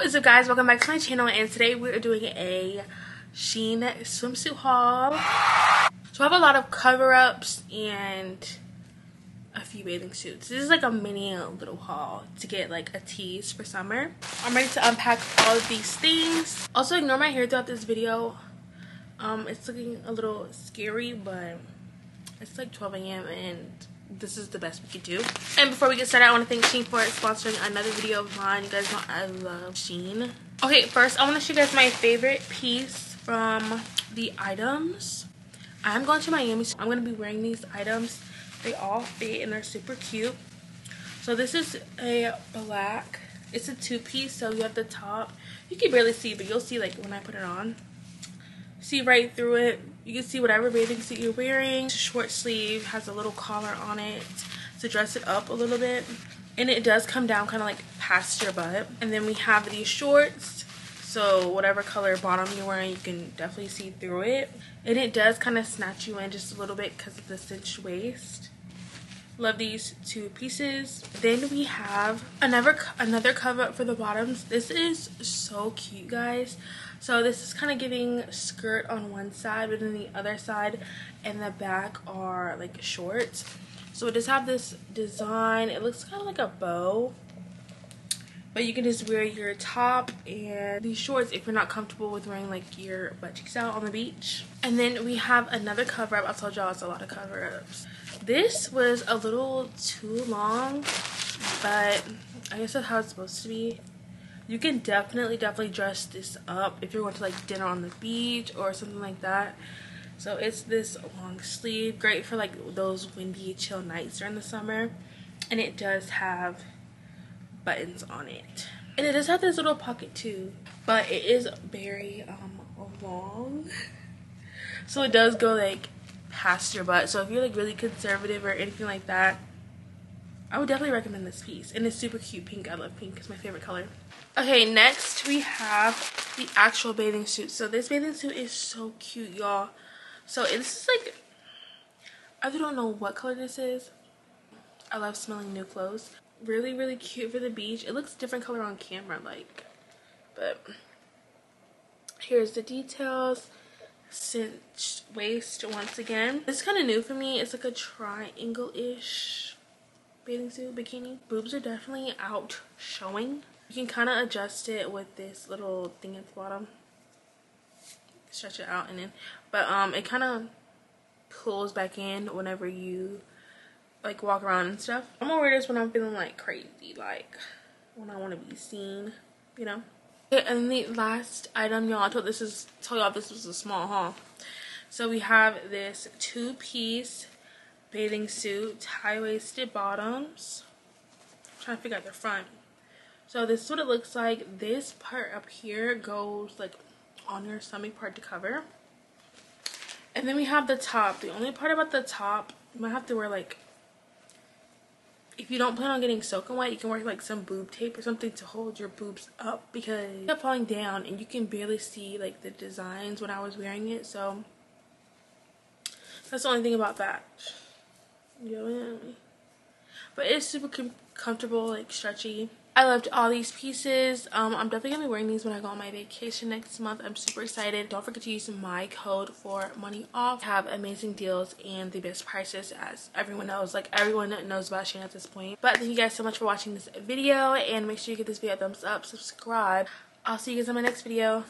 What is up, guys? Welcome back to my channel, and today we are doing a Shein swimsuit haul. So I have a lot of cover-ups and a few bathing suits. This is like a mini little haul to get like a tease for summer. I'm ready to unpack all of these things. Also, ignore my hair throughout this video. It's looking a little scary, but it's like 12 a.m. and this is the best we could do. And before we get started, I want to thank Shein for sponsoring another video of mine. You guys know I love Shein. Okay, first I want to show you guys my favorite piece from the items. I'm going to Miami, so I'm going to be wearing these items. They all fit and they're super cute. So this is a black. It's a two-piece, so you have the top. You can barely see, but you'll see like when I put it on. See right through it. You can see whatever bathing suit you're wearing. It's a short sleeve, has a little collar on it to dress it up a little bit. And it does come down kind of like past your butt. And then we have these shorts. So whatever color bottom you're wearing, you can definitely see through it. And it does kind of snatch you in just a little bit because of the cinched waist. Love these two pieces. Then we have another cover up for the bottoms. This is so cute, guys. So this is kind of giving skirt on one side, but then the other side and the back are like shorts. So it does have this design. It looks kind of like a bow, but you can just wear your top and these shorts if you're not comfortable with wearing like your butt cheeks out on the beach. And then we have another cover up. I told y'all it's a lot of cover ups. This was a little too long, but I guess that's how it's supposed to be. You can definitely dress this up if you're going to like dinner on the beach or something like that. So it's this long sleeve, great for like those windy chill nights during the summer. And it does have buttons on it. And it does have this little pocket too, but it is very long. So it does go like past your butt, so if you're like really conservative or anything like that, I would definitely recommend this piece. And it's super cute pink. I love pink, it's my favorite color. Okay, next we have the actual bathing suit. So this bathing suit is so cute, y'all. So it's like, I don't know what color this is. I love smelling new clothes. Really cute for the beach. It looks different color on camera, like, but here's the details. Cinched waist once again. This is kind of new for me. It's like a triangle-ish bathing suit bikini. Boobs are definitely out showing. You can kind of adjust it with this little thing at the bottom, stretch it out and in, but it kind of pulls back in whenever you like walk around and stuff. I'm gonna wear this when I'm feeling like crazy, like when I want to be seen, you know. Okay, and the last item, y'all, I told y'all this was a small haul. So we have this two-piece bathing suit, high-waisted bottoms. I'm trying to figure out the front. So this is what it looks like. This part up here goes like on your stomach part to cover. And then we have the top. The only part about the top, you might have to wear like, if you don't plan on getting soaking wet, you can wear like some boob tape or something to hold your boobs up, because it kept falling down and you can barely see like the designs when I was wearing it. So that's the only thing about that. You know what I mean? But it's super comfortable, like stretchy. I loved all these pieces. I'm definitely gonna be wearing these when I go on my vacation next month. I'm super excited. Don't forget to use my code for money off. Have amazing deals and the best prices, as everyone knows. Like, everyone knows about Shein at this point. But thank you guys so much for watching this video, and make sure you give this video a thumbs up, subscribe. I'll see you guys in my next video.